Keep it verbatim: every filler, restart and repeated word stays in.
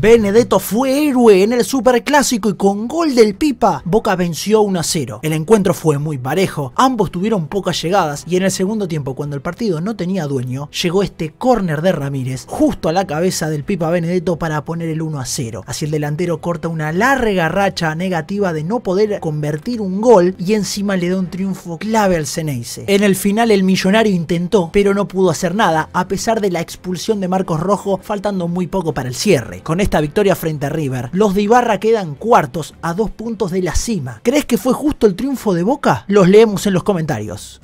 Benedetto fue héroe en el Superclásico y con gol del Pipa, Boca venció uno a cero. El encuentro fue muy parejo, ambos tuvieron pocas llegadas y en el segundo tiempo, cuando el partido no tenía dueño, llegó este córner de Ramírez justo a la cabeza del Pipa Benedetto para poner el uno a cero. Así el delantero corta una larga racha negativa de no poder convertir un gol y encima le da un triunfo clave al Xeneize. En el final el millonario intentó, pero no pudo hacer nada a pesar de la expulsión de Marcos Rojo, faltando muy poco para el cierre. Con esta victoria frente a River, los de Ibarra quedan cuartos a dos puntos de la cima. ¿Crees que fue justo el triunfo de Boca? Los leemos en los comentarios.